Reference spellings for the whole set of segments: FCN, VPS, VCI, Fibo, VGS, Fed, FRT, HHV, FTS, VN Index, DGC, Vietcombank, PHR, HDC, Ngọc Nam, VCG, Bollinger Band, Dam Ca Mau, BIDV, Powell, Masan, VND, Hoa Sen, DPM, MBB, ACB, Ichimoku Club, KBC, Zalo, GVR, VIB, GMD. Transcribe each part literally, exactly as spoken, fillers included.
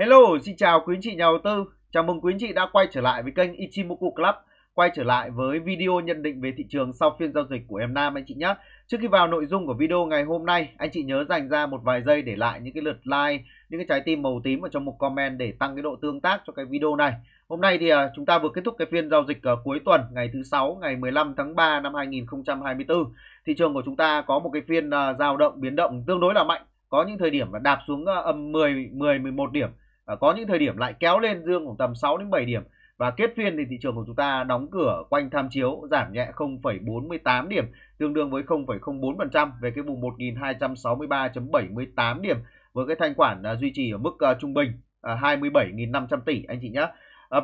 Hello, xin chào quý anh chị nhà đầu tư. Chào mừng quý anh chị đã quay trở lại với kênh Ichimoku Club, quay trở lại với video nhận định về thị trường sau phiên giao dịch của em Nam anh chị nhé. Trước khi vào nội dung của video ngày hôm nay, anh chị nhớ dành ra một vài giây để lại những cái lượt like, những cái trái tim màu tím vào trong một comment để tăng cái độ tương tác cho cái video này. Hôm nay thì chúng ta vừa kết thúc cái phiên giao dịch cuối tuần ngày thứ sáu, ngày mười lăm tháng ba năm hai nghìn không trăm hai mươi tư. Thị trường của chúng ta có một cái phiên dao động biến động tương đối là mạnh, có những thời điểm là đạp xuống âm mười, mười, mười một điểm, có những thời điểm lại kéo lên dương khoảng tầm sáu đến bảy điểm. Và kết phiên thì thị trường của chúng ta đóng cửa quanh tham chiếu, giảm nhẹ không phẩy bốn mươi tám điểm, tương đương với không phẩy không bốn phần trăm về cái vùng một nghìn hai trăm sáu mươi ba phẩy bảy mươi tám điểm, với cái thanh khoản duy trì ở mức trung bình hai mươi bảy nghìn năm trăm tỷ anh chị nhé.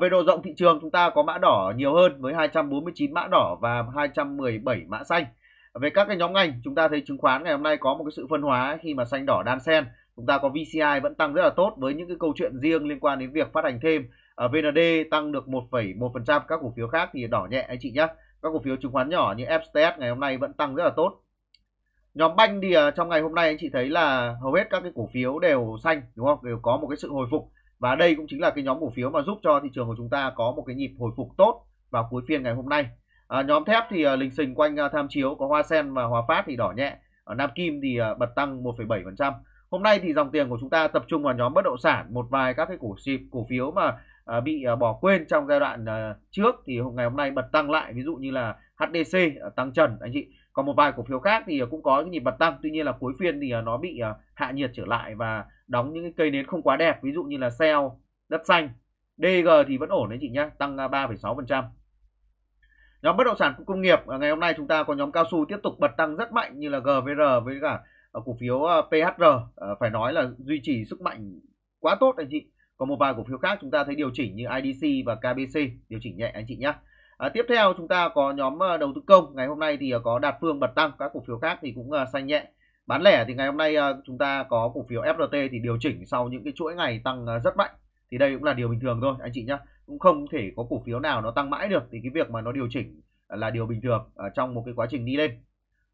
Về độ rộng thị trường chúng ta có mã đỏ nhiều hơn với hai trăm bốn mươi chín mã đỏ và hai trăm mười bảy mã xanh. Về các cái nhóm ngành, chúng ta thấy chứng khoán ngày hôm nay có một cái sự phân hóa khi mà xanh đỏ đan xen. Chúng ta có vê xê i vẫn tăng rất là tốt với những cái câu chuyện riêng liên quan đến việc phát hành thêm. Ở vê en đê tăng được một phẩy một phần trăm, các cổ phiếu khác thì đỏ nhẹ anh chị nhé. Các cổ phiếu chứng khoán nhỏ như ép tê ét ngày hôm nay vẫn tăng rất là tốt. Nhóm banh thì trong ngày hôm nay anh chị thấy là hầu hết các cái cổ phiếu đều xanh, đúng không? Đều có một cái sự hồi phục. Và đây cũng chính là cái nhóm cổ phiếu mà giúp cho thị trường của chúng ta có một cái nhịp hồi phục tốt vào cuối phiên ngày hôm nay. À, nhóm thép thì à, lình xình quanh à, tham chiếu, có Hoa Sen và Hoa Phat thì đỏ nhẹ. À, Nam Kim thì à, bật tăng một phẩy bảy phần trăm. Hôm nay thì dòng tiền của chúng ta tập trung vào nhóm bất động sản, một vài các cái cổ cổ phiếu mà à, bị à, bỏ quên trong giai đoạn à, trước thì ngày hôm nay bật tăng lại, ví dụ như là hát đê xê à, tăng trần anh chị. Còn một vài cổ phiếu khác thì cũng có những nhịp bật tăng, tuy nhiên là cuối phiên thì à, nó bị à, hạ nhiệt trở lại và đóng những cái cây nến không quá đẹp, ví dụ như là xê e o, Đất Xanh, đê giê thì vẫn ổn đấy chị nhá, tăng ba phẩy sáu phần trăm. Nhóm bất động sản công nghiệp ngày hôm nay chúng ta có nhóm cao su tiếp tục bật tăng rất mạnh như là giê vê rờ với cả cổ phiếu pê hát rờ, phải nói là duy trì sức mạnh quá tốt anh chị. Còn một vài cổ phiếu khác chúng ta thấy điều chỉnh như i đê xê và ca bê xê điều chỉnh nhẹ anh chị nhé. À, tiếp theo chúng ta có nhóm đầu tư công, ngày hôm nay thì có Dat Phuong bật tăng, các cổ phiếu khác thì cũng xanh nhẹ. Bán lẻ thì ngày hôm nay chúng ta có cổ phiếu ép rờ tê thì điều chỉnh sau những cái chuỗi ngày tăng rất mạnh, thì đây cũng là điều bình thường thôi anh chị nhé. Cũng không thể có cổ phiếu nào nó tăng mãi được, thì cái việc mà nó điều chỉnh là điều bình thường trong một cái quá trình đi lên.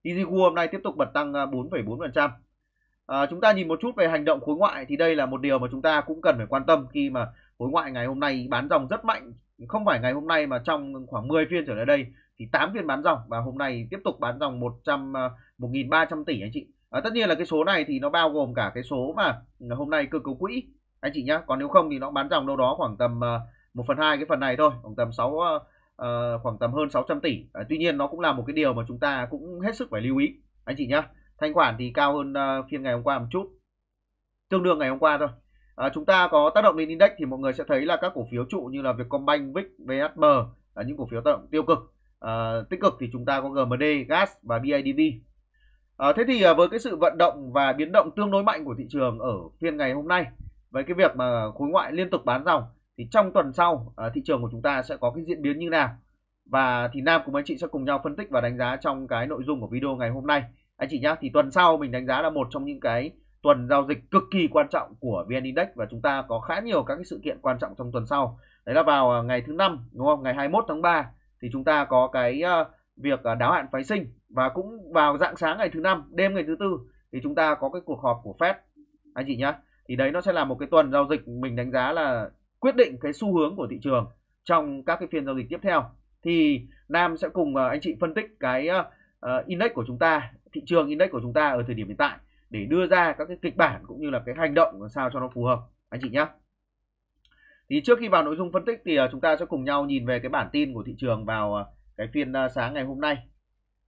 i giê quy hôm nay tiếp tục bật tăng bốn phẩy bốn phần trăm. À, chúng ta nhìn một chút về hành động khối ngoại thì đây là một điều mà chúng ta cũng cần phải quan tâm, khi mà khối ngoại ngày hôm nay bán dòng rất mạnh, không phải ngày hôm nay mà trong khoảng mười phiên trở lại đây thì tám phiên bán dòng, và hôm nay tiếp tục bán dòng một nghìn ba trăm tỷ anh chị. À, tất nhiên là cái số này thì nó bao gồm cả cái số mà hôm nay cơ cấu quỹ anh chị nhá, còn nếu không thì nó bán dòng đâu đó khoảng tầm một phần hai cái phần này thôi, khoảng tầm sáu uh, khoảng tầm hơn sáu trăm tỷ. À, tuy nhiên nó cũng là một cái điều mà chúng ta cũng hết sức phải lưu ý anh chị nhá. Thanh khoản thì cao hơn uh, phiên ngày hôm qua một chút, tương đương ngày hôm qua thôi. À, chúng ta có tác động lên index thì mọi người sẽ thấy là các cổ phiếu trụ như là Vietcombank, vê i bê, vê hát em là những cổ phiếu tác động tiêu cực. À, tích cực thì chúng ta có giê em đê, giê a ét và bê i đê vê. À, thế thì uh, với cái sự vận động và biến động tương đối mạnh của thị trường ở phiên ngày hôm nay, với cái việc mà khối ngoại liên tục bán dòng, thì trong tuần sau thị trường của chúng ta sẽ có cái diễn biến như nào, và thì Nam cùng anh chị sẽ cùng nhau phân tích và đánh giá trong cái nội dung của video ngày hôm nay anh chị nhá. Thì tuần sau mình đánh giá là một trong những cái tuần giao dịch cực kỳ quan trọng của vê en Index, và chúng ta có khá nhiều các cái sự kiện quan trọng trong tuần sau. Đấy là vào ngày thứ năm, đúng không, ngày hai mươi mốt tháng ba thì chúng ta có cái việc đáo hạn phái sinh, và cũng vào rạng sáng ngày thứ năm, đêm ngày thứ tư thì chúng ta có cái cuộc họp của Fed anh chị nhá. Thì đấy nó sẽ là một cái tuần giao dịch mình đánh giá là quyết định cái xu hướng của thị trường trong các cái phiên giao dịch tiếp theo. Thì Nam sẽ cùng anh chị phân tích cái index của chúng ta, thị trường index của chúng ta ở thời điểm hiện tại, để đưa ra các cái kịch bản cũng như là cái hành động làm sao cho nó phù hợp anh chị nhé. Thì trước khi vào nội dung phân tích thì chúng ta sẽ cùng nhau nhìn về cái bản tin của thị trường vào cái phiên sáng ngày hôm nay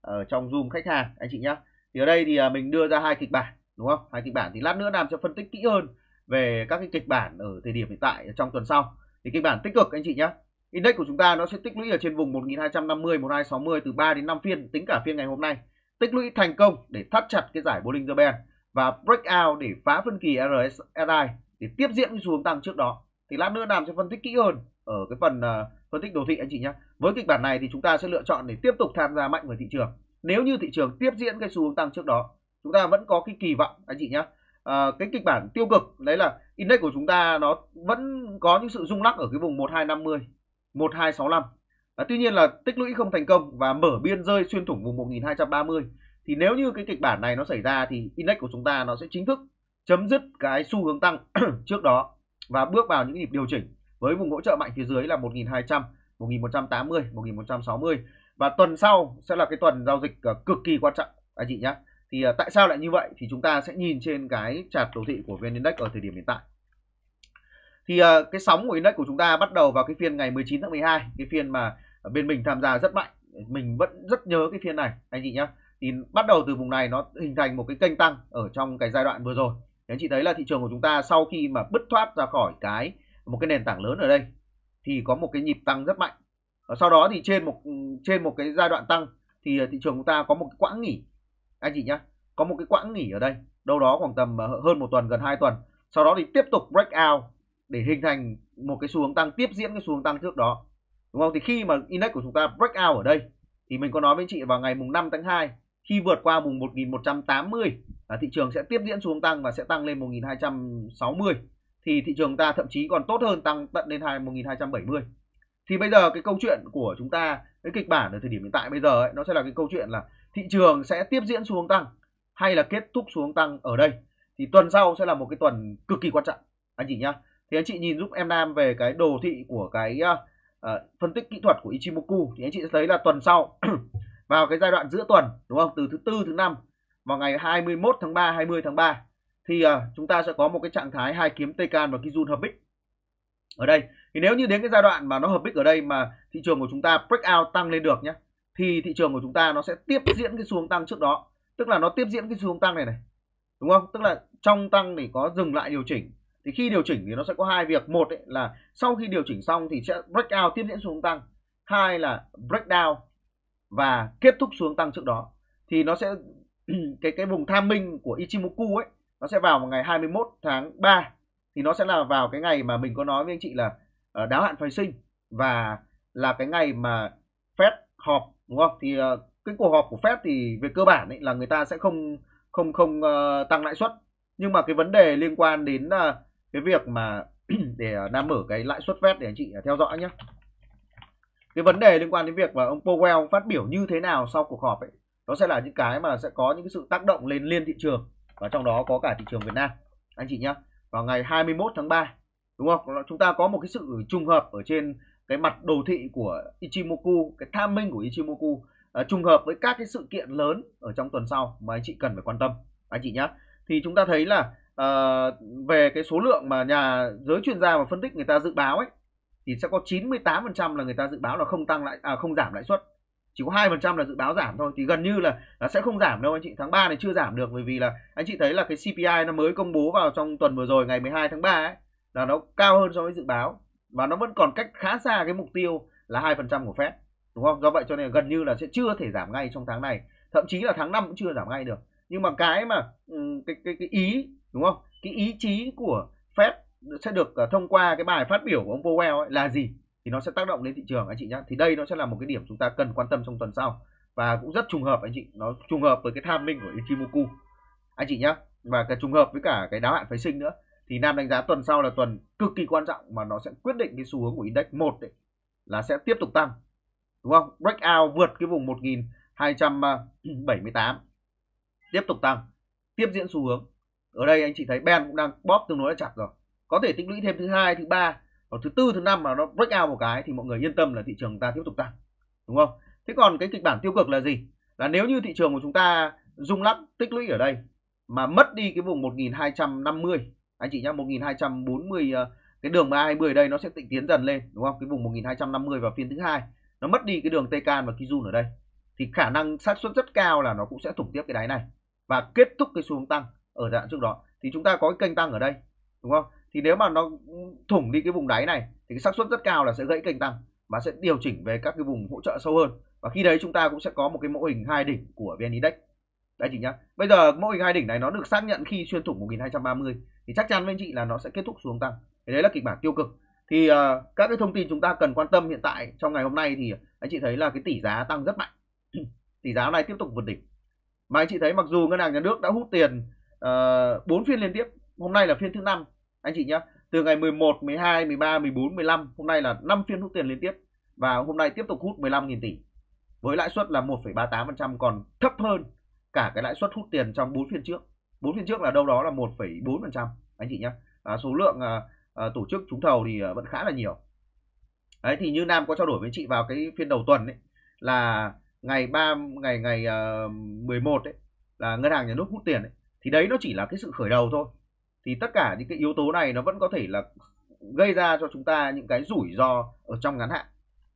ở trong Zoom khách hàng anh chị nhé. Thì ở đây thì mình đưa ra hai kịch bản, đúng không? Hai kịch bản thì lát nữa Nam sẽ phân tích kỹ hơn về các cái kịch bản ở thời điểm hiện tại trong tuần sau. Thì kịch bản tích cực anh chị nhé. Index của chúng ta nó sẽ tích lũy ở trên vùng một nghìn hai trăm năm mươi, một nghìn hai trăm sáu mươi từ ba đến năm phiên tính cả phiên ngày hôm nay. Tích lũy thành công để thắt chặt cái giải Bollinger Band và breakout để phá phân kỳ ét ét i để tiếp diễn cái xu hướng tăng trước đó. Thì lát nữa Nam sẽ phân tích kỹ hơn ở cái phần uh, phân tích đồ thị anh chị nhé. Với kịch bản này thì chúng ta sẽ lựa chọn để tiếp tục tham gia mạnh vào thị trường. Nếu như thị trường tiếp diễn cái xu hướng tăng trước đó, chúng ta vẫn có cái kỳ vọng anh chị nhé. À, cái kịch bản tiêu cực đấy là index của chúng ta nó vẫn có những sự rung lắc ở cái vùng một nghìn hai trăm năm mươi, một nghìn hai trăm sáu mươi lăm. À, tuy nhiên là tích lũy không thành công và mở biên rơi xuyên thủng vùng một nghìn hai trăm ba mươi. Thì nếu như cái kịch bản này nó xảy ra thì index của chúng ta nó sẽ chính thức chấm dứt cái xu hướng tăng trước đó và bước vào những nhịp điều chỉnh với vùng hỗ trợ mạnh phía dưới là một nghìn hai trăm, một nghìn một trăm tám mươi, một nghìn một trăm sáu mươi. Và tuần sau sẽ là cái tuần giao dịch cực kỳ quan trọng anh chị nhé. Thì tại sao lại như vậy thì chúng ta sẽ nhìn trên cái chart đồ thị của vê en Index ở thời điểm hiện tại. Thì cái sóng của Index của chúng ta bắt đầu vào cái phiên ngày mười chín tháng mười hai, cái phiên mà bên mình tham gia rất mạnh. Mình vẫn rất nhớ cái phiên này anh chị nhé. Thì bắt đầu từ vùng này nó hình thành một cái kênh tăng ở trong cái giai đoạn vừa rồi. Thì anh chị thấy là thị trường của chúng ta sau khi mà bứt thoát ra khỏi cái một cái nền tảng lớn ở đây thì có một cái nhịp tăng rất mạnh. Sau đó thì trên một trên một cái giai đoạn tăng thì thị trường chúng ta có một cái quãng nghỉ anh chị nhé, có một cái quãng nghỉ ở đây đâu đó khoảng tầm hơn một tuần, gần hai tuần. Sau đó thì tiếp tục break out để hình thành một cái xu hướng tăng, tiếp diễn cái xu hướng tăng trước đó, đúng không? Thì khi mà index của chúng ta break out ở đây thì mình có nói với anh chị vào ngày mùng năm tháng hai, khi vượt qua mùng một nghìn một trăm tám mươi là thị trường sẽ tiếp diễn xu hướng tăng và sẽ tăng lên một nghìn hai trăm sáu mươi. Thì thị trường ta thậm chí còn tốt hơn, tăng tận lên một nghìn hai trăm bảy mươi. Thì bây giờ cái câu chuyện của chúng ta, cái kịch bản ở thời điểm hiện tại bây giờ ấy, nó sẽ là cái câu chuyện là thị trường sẽ tiếp diễn xu hướng tăng hay là kết thúc xu hướng tăng ở đây. Thì tuần sau sẽ là một cái tuần cực kỳ quan trọng anh chị nhá. Thì anh chị nhìn giúp em Nam về cái đồ thị của cái uh, phân tích kỹ thuật của Ichimoku, thì anh chị sẽ thấy là tuần sau vào cái giai đoạn giữa tuần, đúng không? Từ thứ tư, thứ năm vào ngày hai mươi mốt tháng ba, hai mươi tháng ba thì uh, chúng ta sẽ có một cái trạng thái hai kiếm Taycan và Kijun hợp bích ở đây. Thì nếu như đến cái giai đoạn mà nó hợp bích ở đây mà thị trường của chúng ta break out tăng lên được nhé, thì thị trường của chúng ta nó sẽ tiếp diễn cái xu hướng tăng trước đó, tức là nó tiếp diễn cái xu hướng tăng này này, đúng không? Tức là trong tăng thì có dừng lại điều chỉnh. Thì khi điều chỉnh thì nó sẽ có hai việc, một ấy là sau khi điều chỉnh xong thì sẽ break out tiếp diễn xu hướng tăng, hai là break down và kết thúc xu hướng tăng trước đó. Thì nó sẽ cái cái vùng tham minh của Ichimoku ấy, nó sẽ vào, vào ngày hai mươi mốt tháng ba. Thì nó sẽ là vào cái ngày mà mình có nói với anh chị là đáo hạn phái sinh và là cái ngày mà Fed họp, đúng không? Thì cái cuộc họp của Fed thì về cơ bản ấy là người ta sẽ không không không uh, tăng lãi suất. Nhưng mà cái vấn đề liên quan đến uh, cái việc mà để Nam mở cái lãi suất Fed để anh chị theo dõi nhé. Cái vấn đề liên quan đến việc mà ông Powell phát biểu như thế nào sau cuộc họp ấy, nó sẽ là những cái mà sẽ có những cái sự tác động lên liên thị trường, và trong đó có cả thị trường Việt Nam anh chị nhé. Vào ngày hai mươi mốt tháng ba, đúng không? Chúng ta có một cái sự trùng hợp ở trên cái mặt đồ thị của Ichimoku, cái timing của Ichimoku uh, trùng hợp với các cái sự kiện lớn ở trong tuần sau mà anh chị cần phải quan tâm anh chị nhé. Thì chúng ta thấy là uh, về cái số lượng mà nhà giới chuyên gia và phân tích người ta dự báo ấy, thì sẽ có chín mươi tám phần trăm là người ta dự báo là không tăng lại, à, không giảm lãi suất, chỉ có hai phần trăm là dự báo giảm thôi. Thì gần như là, là sẽ không giảm đâu anh chị. Tháng ba này chưa giảm được bởi vì là anh chị thấy là cái xê pê i nó mới công bố vào trong tuần vừa rồi ngày mười hai tháng ba ấy, là nó cao hơn so với dự báo và nó vẫn còn cách khá xa cái mục tiêu là hai phần trăm của Fed, đúng không? Do vậy cho nên gần như là sẽ chưa thể giảm ngay trong tháng này, thậm chí là tháng năm cũng chưa giảm ngay được. Nhưng mà cái mà cái cái, cái ý, đúng không? Cái ý chí của Fed sẽ được thông qua cái bài phát biểu của ông Powell ấy là gì? Thì nó sẽ tác động đến thị trường anh chị nhé. Thì đây nó sẽ là một cái điểm chúng ta cần quan tâm trong tuần sau, và cũng rất trùng hợp anh chị, nó trùng hợp với cái timing của Ichimoku anh chị nhé, và cái trùng hợp với cả cái đáo hạn phái sinh nữa. Thì Nam đánh giá tuần sau là tuần cực kỳ quan trọng mà nó sẽ quyết định cái xu hướng của index. Một là sẽ tiếp tục tăng, đúng không? Break out vượt cái vùng một nghìn hai trăm bảy mươi tám, tiếp tục tăng, tiếp diễn xu hướng. Ở đây anh chị thấy band cũng đang bóp tương đối là chặt rồi, có thể tích lũy thêm thứ hai, thứ ba, còn thứ tư, thứ năm mà nó break out một cái thì mọi người yên tâm là thị trường ta tiếp tục tăng, đúng không? Thế còn cái kịch bản tiêu cực là gì? Là nếu như thị trường của chúng ta rung lắc tích lũy ở đây mà mất đi cái vùng một nghìn hai trăm năm mươi anh chị nhá, một nghìn hai trăm bốn mươi, cái đường M A hai mươi đây nó sẽ tịnh tiến dần lên, đúng không? Cái vùng một nghìn hai trăm năm mươi vào phiên thứ hai nó mất đi cái đường Taycan và Kijun ở đây thì khả năng xác suất rất cao là nó cũng sẽ thủng tiếp cái đáy này và kết thúc cái xu hướng tăng ở dạng trước đó. Thì chúng ta có cái kênh tăng ở đây, đúng không? Thì nếu mà nó thủng đi cái vùng đáy này thì cái xác suất rất cao là sẽ gãy kênh tăng và sẽ điều chỉnh về các cái vùng hỗ trợ sâu hơn, và khi đấy chúng ta cũng sẽ có một cái mô hình hai đỉnh của vê en Index đấy chị nhá. Bây giờ mô hình hai đỉnh này nó được xác nhận khi xuyên thủng một nghìn hai trăm ba mươi thì chắc chắn với anh chị là nó sẽ kết thúc xu hướng tăng. Thì đấy là kịch bản tiêu cực. Thì uh, các cái thông tin chúng ta cần quan tâm hiện tại trong ngày hôm nay thì anh chị thấy là cái tỷ giá tăng rất mạnh. Tỷ giá này tiếp tục vượt đỉnh. Mà anh chị thấy mặc dù ngân hàng nhà nước đã hút tiền uh, bốn phiên liên tiếp, hôm nay là phiên thứ năm anh chị nhá. Từ ngày mười một, mười hai, mười ba, mười bốn, mười lăm, hôm nay là năm phiên hút tiền liên tiếp và hôm nay tiếp tục hút mười lăm nghìn tỷ với lãi suất là một phẩy ba mươi tám phần trăm, còn thấp hơn cả cái lãi suất hút tiền trong bốn phiên trước. Bốn phiên trước là đâu đó là một phẩy bốn phần trăm anh chị nhé. À, số lượng à, uh, tổ chức trúng thầu thì uh, vẫn khá là nhiều. Đấy, thì như Nam có trao đổi với chị vào cái phiên đầu tuần ấy, là ngày ba ngày ngày uh, mười một ấy, là ngân hàng nhà nước hút tiền ấy. Thì đấy nó chỉ là cái sự khởi đầu thôi. Thì tất cả những cái yếu tố này nó vẫn có thể là gây ra cho chúng ta những cái rủi ro ở trong ngắn hạn.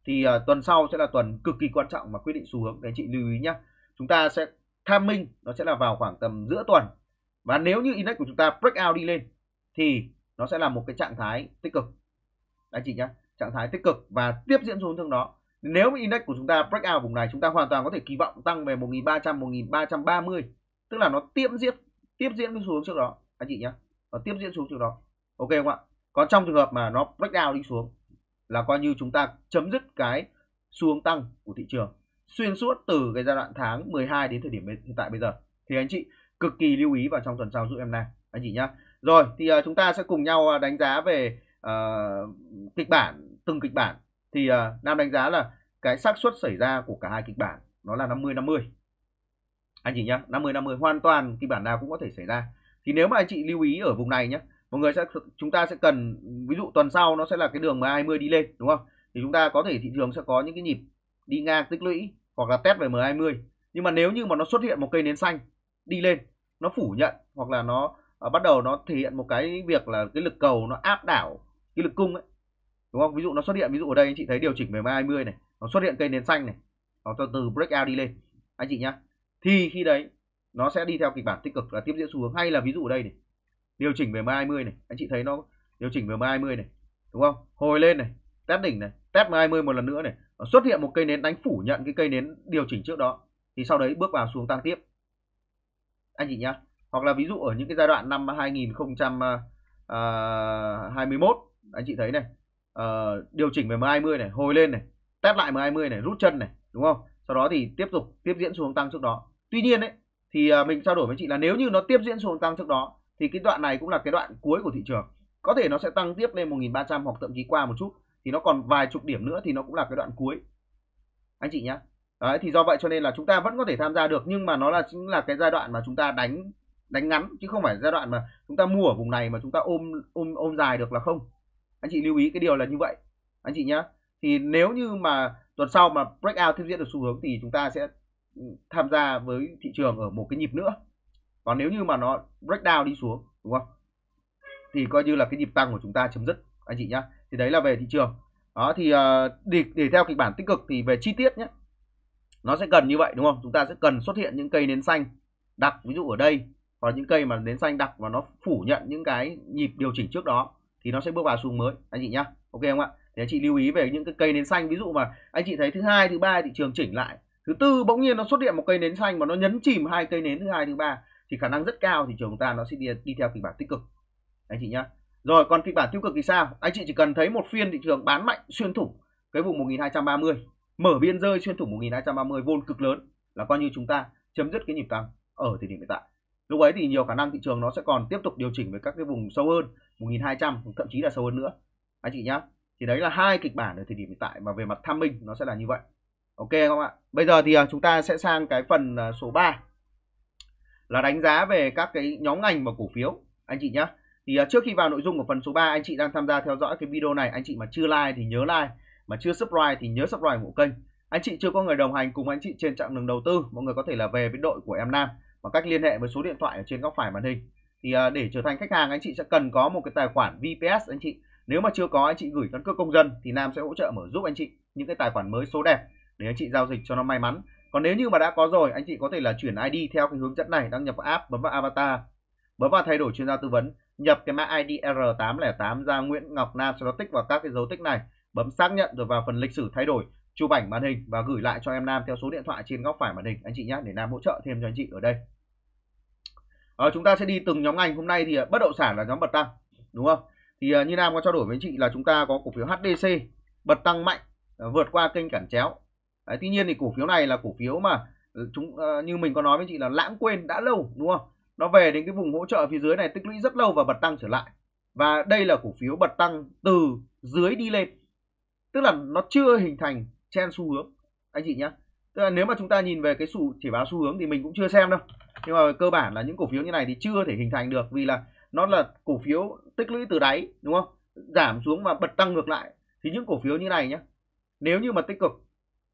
Thì uh, tuần sau sẽ là tuần cực kỳ quan trọng mà quyết định xu hướng. Đấy, chị lưu ý nhé. Chúng ta sẽ tham minh, nó sẽ là vào khoảng tầm giữa tuần. Và nếu như index của chúng ta break out đi lên thì nó sẽ là một cái trạng thái tích cực. Đấy chị nhé, trạng thái tích cực và tiếp diễn xu hướng tương đó. Nếu mà index của chúng ta break out vùng này, chúng ta hoàn toàn có thể kỳ vọng tăng về một nghìn ba trăm, một nghìn ba trăm ba mươi. Tức là nó tiếp diễn tiếp diễn cái xu hướng trước đó. Anh chị nhé, nó tiếp diễn xuống trước đó. Ok không ạ? Còn trong trường hợp mà nó break out đi xuống là coi như chúng ta chấm dứt cái xu hướng tăng của thị trường xuyên suốt từ cái giai đoạn tháng mười hai đến thời điểm hiện tại bây giờ. Thì anh chị cực kỳ lưu ý vào trong tuần sau giúp em này, anh chị nhá. Rồi thì uh, chúng ta sẽ cùng nhau đánh giá về uh, kịch bản, từng kịch bản. Thì uh, Nam đánh giá là cái xác suất xảy ra của cả hai kịch bản nó là năm mươi năm mươi. Anh chị nhá, năm mươi năm mươi, hoàn toàn kịch bản nào cũng có thể xảy ra. Thì nếu mà anh chị lưu ý ở vùng này nhé, mọi người sẽ, chúng ta sẽ cần, ví dụ tuần sau nó sẽ là cái đường em hai mươi đi lên, đúng không? Thì chúng ta có thể thị trường sẽ có những cái nhịp đi ngang tích lũy hoặc là test về em hai mươi. Nhưng mà nếu như mà nó xuất hiện một cây nến xanh đi lên, nó phủ nhận hoặc là nó à, bắt đầu nó thể hiện một cái việc là cái lực cầu nó áp đảo cái lực cung ấy, đúng không? Ví dụ nó xuất hiện, ví dụ ở đây anh chị thấy điều chỉnh về em hai mươi này, nó xuất hiện cây nến xanh này, nó từ từ breakout đi lên, anh chị nhá. Thì khi đấy nó sẽ đi theo kịch bản tích cực là tiếp diễn xu hướng. Hay là ví dụ đây này, điều chỉnh về em hai mươi này, anh chị thấy nó điều chỉnh về em hai mươi này, đúng không? Hồi lên này, test đỉnh này, test em hai mươi một lần nữa này, nó xuất hiện một cây nến đánh phủ nhận cái cây nến điều chỉnh trước đó, thì sau đấy bước vào xu hướng tăng tiếp, anh chị nhá. Hoặc là ví dụ ở những cái giai đoạn năm hai nghìn không trăm hai mươi mốt, anh chị thấy này, điều chỉnh về em hai mươi này, hồi lên này, test lại em hai mươi này, rút chân này, đúng không? Sau đó thì tiếp tục tiếp diễn xu hướng tăng trước đó. Tuy nhiên đấy, thì mình trao đổi với chị là nếu như nó tiếp diễn xu hướng tăng trước đó thì cái đoạn này cũng là cái đoạn cuối của thị trường. Có thể nó sẽ tăng tiếp lên một nghìn ba trăm hoặc thậm chí qua một chút, thì nó còn vài chục điểm nữa thì nó cũng là cái đoạn cuối, anh chị nhá. Đấy, thì do vậy cho nên là chúng ta vẫn có thể tham gia được, nhưng mà nó là chính là cái giai đoạn mà chúng ta đánh đánh ngắn, chứ không phải giai đoạn mà chúng ta mua ở vùng này mà chúng ta ôm ôm ôm dài được là không. Anh chị lưu ý cái điều là như vậy, anh chị nhá. Thì nếu như mà tuần sau mà breakout tiếp diễn được xu hướng thì chúng ta sẽ tham gia với thị trường ở một cái nhịp nữa. Còn nếu như mà nó breakdown đi xuống, đúng không, thì coi như là cái nhịp tăng của chúng ta chấm dứt, anh chị nhá. Thì đấy là về thị trường. Đó, thì để, để theo kịch bản tích cực thì về chi tiết nhé, nó sẽ cần như vậy, đúng không? Chúng ta sẽ cần xuất hiện những cây nến xanh đặc, ví dụ ở đây, hoặc những cây mà nến xanh đặc và nó phủ nhận những cái nhịp điều chỉnh trước đó, thì nó sẽ bước vào xu hướng mới, anh chị nhá. Ok không ạ? Thì anh chị lưu ý về những cái cây nến xanh, ví dụ mà anh chị thấy thứ hai, thứ ba thị trường chỉnh lại, thứ tư bỗng nhiên nó xuất hiện một cây nến xanh mà nó nhấn chìm hai cây nến thứ hai, thứ ba, thì khả năng rất cao thị trường chúng ta nó sẽ đi, đi theo kịch bản tích cực, anh chị nhá. Rồi còn kịch bản tiêu cực thì sao? Anh chị chỉ cần thấy một phiên thị trường bán mạnh xuyên thủng cái vùng một nghìn hai trăm ba mươi, mở biên rơi xuyên thủng một nghìn hai trăm ba mươi vôn cực lớn là coi như chúng ta chấm dứt cái nhịp tăng ở thời điểm hiện tại. Lúc ấy thì nhiều khả năng thị trường nó sẽ còn tiếp tục điều chỉnh về các cái vùng sâu hơn một nghìn hai trăm, thậm chí là sâu hơn nữa, anh chị nhá. Thì đấy là hai kịch bản ở thời điểm hiện tại mà về mặt tham minh nó sẽ là như vậy. Ok không ạ? Bây giờ thì chúng ta sẽ sang cái phần số ba là đánh giá về các cái nhóm ngành và cổ phiếu, anh chị nhá. Thì trước khi vào nội dung của phần số ba, anh chị đang tham gia theo dõi cái video này, anh chị mà chưa like thì nhớ like, mà chưa subscribe thì nhớ subscribe ủng hộ kênh. Anh chị chưa có người đồng hành cùng anh chị trên chặng đường đầu tư, mọi người có thể là về với đội của em Nam bằng cách liên hệ với số điện thoại ở trên góc phải màn hình. Thì để trở thành khách hàng, anh chị sẽ cần có một cái tài khoản vê pê ét, anh chị. Nếu mà chưa có, anh chị gửi căn cước công dân thì Nam sẽ hỗ trợ mở giúp anh chị những cái tài khoản mới số đẹp để anh chị giao dịch cho nó may mắn. Còn nếu như mà đã có rồi, anh chị có thể là chuyển i đê theo cái hướng dẫn này, đăng nhập vào app, bấm vào avatar, bấm vào thay đổi chuyên gia tư vấn, nhập cái mã i đê R tám không tám ra Nguyễn Ngọc Nam, sau đó tích vào các cái dấu tích này, bấm xác nhận rồi vào phần lịch sử thay đổi, chụp ảnh màn hình và gửi lại cho em Nam theo số điện thoại trên góc phải màn hình, anh chị nhé, để Nam hỗ trợ thêm cho anh chị ở đây. Ờ, chúng ta sẽ đi từng nhóm ngành. Hôm nay thì bất động sản là nhóm bật tăng, đúng không? Thì như Nam có trao đổi với anh chị là chúng ta có cổ phiếu hát đê xê bật tăng mạnh, vượt qua kênh cản chéo. Đấy, tuy nhiên thì cổ phiếu này là cổ phiếu mà chúng như mình có nói với chị là lãng quên đã lâu, đúng không? Nó về đến cái vùng hỗ trợ phía dưới này tích lũy rất lâu và bật tăng trở lại. Và đây là cổ phiếu bật tăng từ dưới đi lên, tức là nó chưa hình thành trend xu hướng, anh chị nhé. Tức là nếu mà chúng ta nhìn về cái chỉ báo xu hướng thì mình cũng chưa xem đâu, nhưng mà cơ bản là những cổ phiếu như này thì chưa thể hình thành được, vì là nó là cổ phiếu tích lũy từ đáy, đúng không? giảm xuống và bật tăng ngược lại thì những cổ phiếu như này nhé, nếu như mà tích cực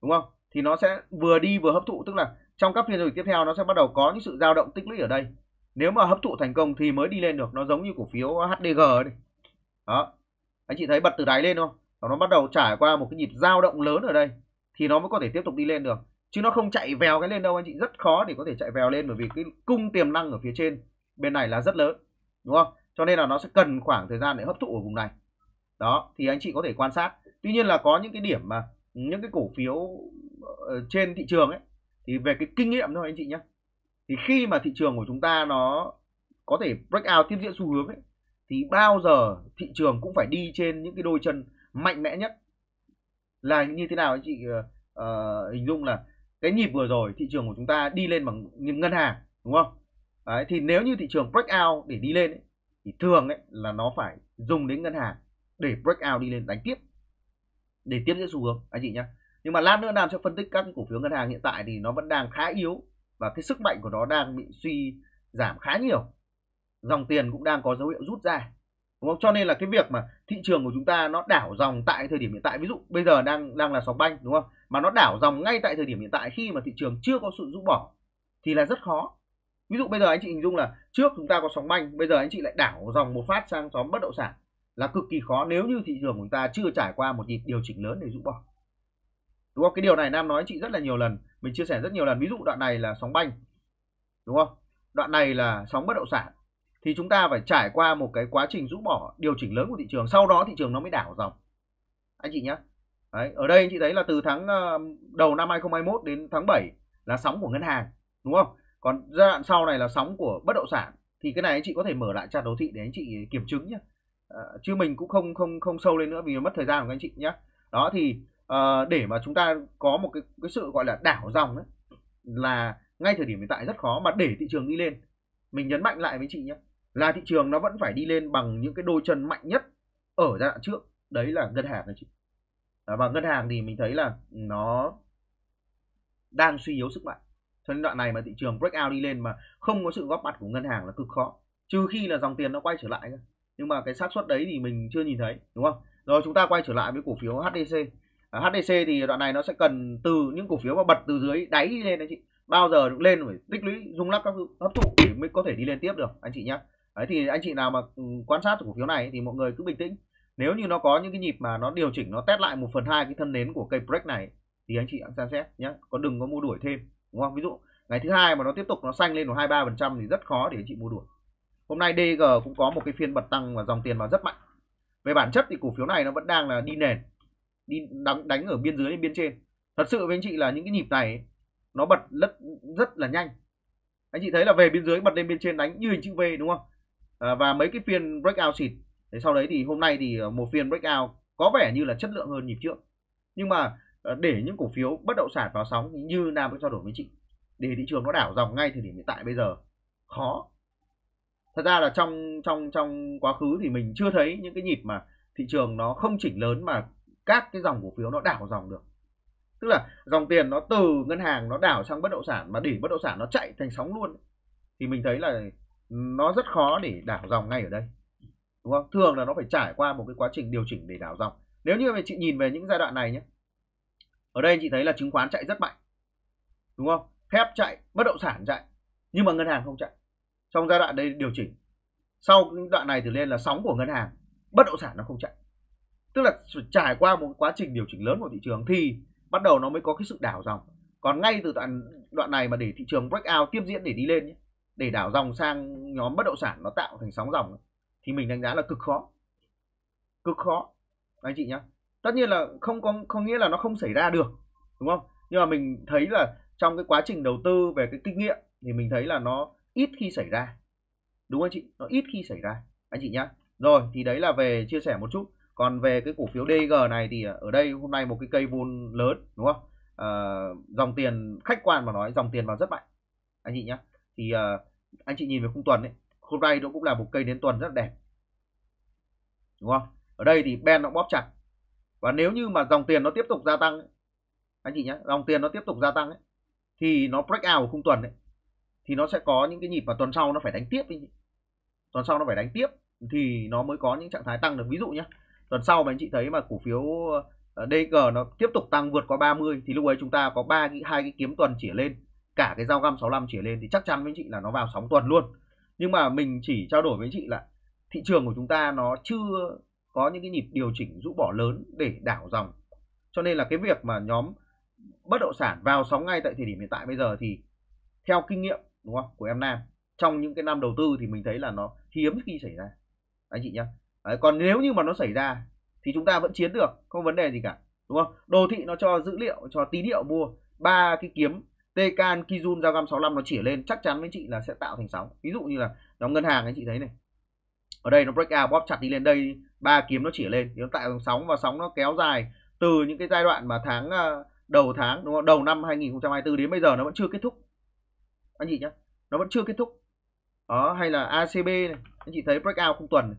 đúng không thì nó sẽ vừa đi vừa hấp thụ, tức là trong các phiên giao dịch tiếp theo nó sẽ bắt đầu có những sự dao động tích lũy ở đây, nếu mà hấp thụ thành công thì mới đi lên được. Nó giống như cổ phiếu hát đê giê này. Đó, anh chị thấy bật từ đáy lên không, nó bắt đầu trải qua một cái nhịp dao động lớn ở đây thì nó mới có thể tiếp tục đi lên được, chứ nó không chạy vèo cái lên đâu anh chị, rất khó để có thể chạy vèo lên, bởi vì cái cung tiềm năng ở phía trên bên này là rất lớn đúng không, cho nên là nó sẽ cần khoảng thời gian để hấp thụ ở vùng này. Đó thì anh chị có thể quan sát. Tuy nhiên là có những cái điểm mà những cái cổ phiếu trên thị trường ấy, thì về cái kinh nghiệm thôi anh chị nhé, thì khi mà thị trường của chúng ta nó có thể break out tiếp diễn xu hướng ấy, thì bao giờ thị trường cũng phải đi trên những cái đôi chân mạnh mẽ nhất. Là như thế nào anh chị uh, hình dung là cái nhịp vừa rồi thị trường của chúng ta đi lên bằng ngân hàng đúng không? Đấy, thì nếu như thị trường break out để đi lên ấy, thì thường ấy, là nó phải dùng đến ngân hàng để break out đi lên đánh tiếp, để tiếp diễn xu hướng anh chị nhé. Nhưng mà lát nữa Nam sẽ phân tích các cổ phiếu ngân hàng hiện tại thì nó vẫn đang khá yếu và cái sức mạnh của nó đang bị suy giảm khá nhiều, dòng tiền cũng đang có dấu hiệu rút ra đúng không? Cho nên là cái việc mà thị trường của chúng ta nó đảo dòng tại thời điểm hiện tại, ví dụ bây giờ đang đang là sóng banh đúng không, mà nó đảo dòng ngay tại thời điểm hiện tại khi mà thị trường chưa có sự rũ bỏ thì là rất khó. Ví dụ bây giờ anh chị hình dung là trước chúng ta có sóng banh, bây giờ anh chị lại đảo dòng một phát sang sóng bất động sản là cực kỳ khó, nếu như thị trường của chúng ta chưa trải qua một nhịp điều chỉnh lớn để rũ bỏ đúng không? Cái điều này Nam nói chị rất là nhiều lần, mình chia sẻ rất nhiều lần. Ví dụ đoạn này là sóng banh đúng không, đoạn này là sóng bất động sản, thì chúng ta phải trải qua một cái quá trình rũ bỏ điều chỉnh lớn của thị trường, sau đó thị trường nó mới đảo dòng anh chị nhé. Đấy, ở đây anh chị thấy là từ tháng đầu năm hai không hai mốt đến tháng bảy là sóng của ngân hàng đúng không, còn giai đoạn sau này là sóng của bất động sản. Thì cái này anh chị có thể mở lại chart đồ thị để anh chị kiểm chứng nhé, à, chứ mình cũng không không không sâu lên nữa vì mất thời gian của anh chị nhé. Đó thì à, để mà chúng ta có một cái, cái sự gọi là đảo dòng ấy, là ngay thời điểm hiện tại rất khó. Mà để thị trường đi lên, mình nhấn mạnh lại với chị nhé, là thị trường nó vẫn phải đi lên bằng những cái đôi chân mạnh nhất ở giai đoạn trước, đấy là ngân hàng anh chị. À, và ngân hàng thì mình thấy là nó đang suy yếu sức mạnh, cho nên đoạn này mà thị trường break out đi lên mà không có sự góp mặt của ngân hàng là cực khó, trừ khi là dòng tiền nó quay trở lại. Nhưng mà cái xác suất đấy thì mình chưa nhìn thấy đúng không? Rồi chúng ta quay trở lại với cổ phiếu hát đê xê. À, hát đê xê thì đoạn này nó sẽ cần từ những cổ phiếu mà bật từ dưới đáy đi lên anh chị, bao giờ cũng lên phải tích lũy rung lắc các hấp thụ để mới có thể đi lên tiếp được anh chị nhé. Đấy thì anh chị nào mà quan sát cổ phiếu này thì mọi người cứ bình tĩnh, nếu như nó có những cái nhịp mà nó điều chỉnh, nó test lại một phần hai cái thân nến của cây break này thì anh chị hãy xem xét nhé, còn đừng có mua đuổi thêm đúng không? Ví dụ ngày thứ hai mà nó tiếp tục nó xanh lên khoảng hai ba phần trăm thì rất khó để anh chị mua đuổi. Hôm nay đê giê cũng có một cái phiên bật tăng và dòng tiền vào rất mạnh. Về bản chất thì cổ phiếu này nó vẫn đang là đi nền, đi đánh, đánh ở biên dưới đến biên trên. Thật sự với anh chị là những cái nhịp này nó bật rất, rất là nhanh. Anh chị thấy là về biên dưới bật lên biên trên đánh như hình chữ V đúng không? À, và mấy cái phiên breakout xịt. Thế sau đấy thì hôm nay thì một phiên breakout có vẻ như là chất lượng hơn nhịp trước. Nhưng mà để những cổ phiếu bất động sản vào sóng như Nam đã trao đổi với chị, để thị trường nó đảo dòng ngay thời điểm hiện tại bây giờ khó. Thật ra là trong trong trong quá khứ thì mình chưa thấy những cái nhịp mà thị trường nó không chỉnh lớn mà các cái dòng cổ phiếu nó đảo dòng được. Tức là dòng tiền nó từ ngân hàng nó đảo sang bất động sản, mà để bất động sản nó chạy thành sóng luôn thì mình thấy là nó rất khó để đảo dòng ngay ở đây đúng không? Thường là nó phải trải qua một cái quá trình điều chỉnh để đảo dòng. Nếu như mà chị nhìn về những giai đoạn này nhé, ở đây chị thấy là chứng khoán chạy rất mạnh đúng không, thép chạy, bất động sản chạy, nhưng mà ngân hàng không chạy. Trong giai đoạn đây điều chỉnh, sau đoạn này thì lên là sóng của ngân hàng, bất động sản nó không chạy. Tức là trải qua một quá trình điều chỉnh lớn của thị trường thì bắt đầu nó mới có cái sự đảo dòng. Còn ngay từ đoạn đoạn này mà để thị trường break out tiếp diễn để đi lên nhé, để đảo dòng sang nhóm bất động sản nó tạo thành sóng dòng thì mình đánh giá là cực khó, cực khó anh chị nhá. Tất nhiên là không có không nghĩa là nó không xảy ra được đúng không, nhưng mà mình thấy là trong cái quá trình đầu tư về cái kinh nghiệm thì mình thấy là nó ít khi xảy ra đúng không anh chị, nó ít khi xảy ra anh chị nhá. Rồi thì đấy là về chia sẻ một chút. Còn về cái cổ phiếu đê giê này thì ở đây hôm nay một cái cây vôn lớn đúng không, à, dòng tiền khách quan mà nói dòng tiền vào rất mạnh anh chị nhá. Thì à, anh chị nhìn về khung tuần ấy, hôm nay nó cũng là một cây đến tuần rất là đẹp đúng không, ở đây thì band nó bóp chặt, và nếu như mà dòng tiền nó tiếp tục gia tăng ấy, anh chị nhá, dòng tiền nó tiếp tục gia tăng ấy, thì nó break out của khung tuần ấy, thì nó sẽ có những cái nhịp mà tuần sau nó phải đánh tiếp, tuần sau nó phải đánh tiếp thì nó mới có những trạng thái tăng được. Ví dụ nhé, tuần sau mà anh chị thấy mà cổ phiếu đê giê nó tiếp tục tăng vượt qua ba mươi thì lúc ấy chúng ta có ba cái hai cái kiếm tuần chỉa lên, cả cái dao găm sáu mươi lăm chỉa lên thì chắc chắn với anh chị là nó vào sóng tuần luôn. Nhưng mà mình chỉ trao đổi với anh chị là thị trường của chúng ta nó chưa có những cái nhịp điều chỉnh rũ bỏ lớn để đảo dòng, cho nên là cái việc mà nhóm bất động sản vào sóng ngay tại thời điểm hiện tại bây giờ thì theo kinh nghiệm đúng không của em Nam, trong những cái năm đầu tư thì mình thấy là nó hiếm khi xảy ra anh chị nhá. Đấy, còn nếu như mà nó xảy ra thì chúng ta vẫn chiến được, không vấn đề gì cả, đúng không? Đồ thị nó cho dữ liệu, cho tín hiệu mua, ba cái kiếm Tcan, Kijun, dao găm sáu mươi lăm nó chỉ lên chắc chắn với chị là sẽ tạo thành sóng. Ví dụ như là nhóm ngân hàng anh chị thấy này, ở đây nó break out bóp chặt đi lên đây, ba kiếm nó chỉ lên thì nó tạo thành sóng, và sóng nó kéo dài từ những cái giai đoạn mà tháng đầu tháng đúng không? Đầu năm hai nghìn không trăm hai mươi tư đến bây giờ nó vẫn chưa kết thúc anh chị nhá, nó vẫn chưa kết thúc. Đó, hay là a xê bê này, anh chị thấy break out không tuần này.